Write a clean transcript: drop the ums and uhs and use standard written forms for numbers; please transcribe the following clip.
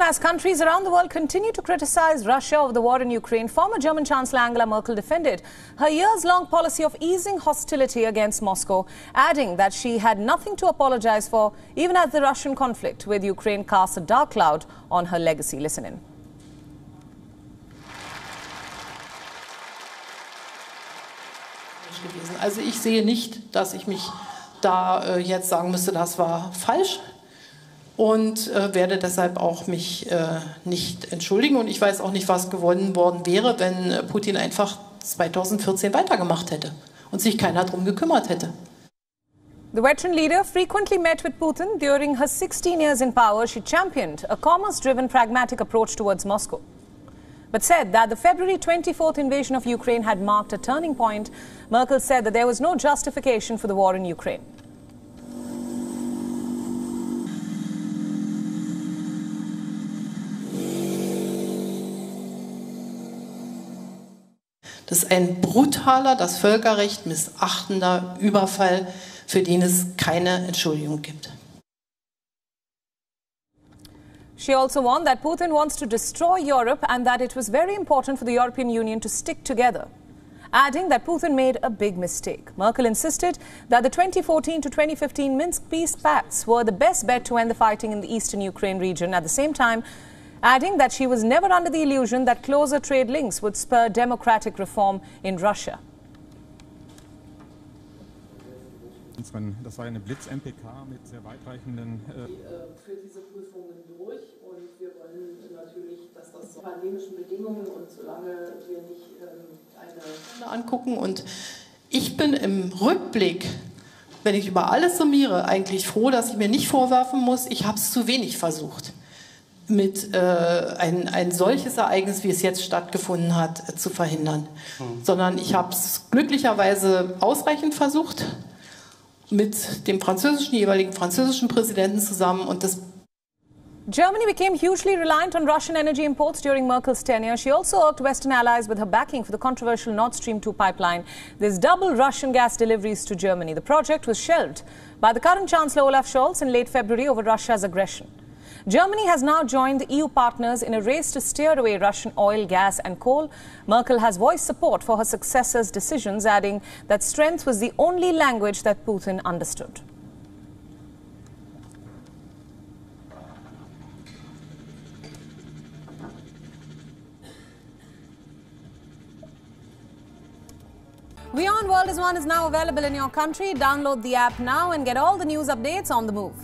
As countries around the world continue to criticize Russia over the war in Ukraine, former German Chancellor Angela Merkel defended her years-long policy of easing hostility against Moscow, adding that she had nothing to apologize for, even as the Russian conflict with Ukraine casts a dark cloud on her legacy. Listen in. Also ich sehe nicht, dass ich mich da jetzt sagen müsste, das war falsch. Und werde deshalb auch mich nicht entschuldigen. Und ich weiß auch nicht, was gewonnen worden wäre, wenn Putin einfach 2014 weitergemacht hätte und sich keiner drum gekümmert hätte. The veteran leader frequently met with Putin during her 16 years in power. She championed a commerce-driven, pragmatic approach towards Moscow, but said that the February 24th invasion of Ukraine had marked a turning point. Merkel said that there was no justification for the war in Ukraine. Das ist ein brutaler, das Völkerrecht missachtender Überfall, für den es keine Entschuldigung gibt. She also warned that Putin wants to destroy Europe and that it was very important for the European Union to stick together, adding that Putin made a big mistake. Merkel insisted that the 2014 to 2015 Minsk peace pacts were the best bet to end the fighting in the eastern Ukraine region. At the same time, adding that she was never under the illusion that closer trade links would spur democratic reform in Russia. Das war eine Blitz-MPK mit sehr weitreichenden. Für diese Prüfungen durch, und wir wollen natürlich, dass das zu pandemischen Bedingungen und solange wir nicht eine angucken. Und ich bin im Rückblick, wenn ich über alles summiere, eigentlich froh, dass ich mir nicht vorwerfen muss, ich habe es zu wenig versucht, mit ein solches Ereignis, wie es jetzt stattgefunden hat, zu verhindern. Sondern ich habe es glücklicherweise ausreichend versucht, mit dem jeweiligen französischen Präsidenten zusammen. Und das Germany became hugely reliant on Russian energy imports during Merkel's tenure. She also irked Western allies with her backing for the controversial Nord Stream 2 pipeline. This doubled Russian gas deliveries to Germany. The project was shelved by the current Chancellor Olaf Scholz in late February over Russia's aggression. Germany has now joined the EU partners in a race to steer away Russian oil, gas and coal. Merkel has voiced support for her successor's decisions, adding that strength was the only language that Putin understood. WION World is One is now available in your country. Download the app now and get all the news updates on the move.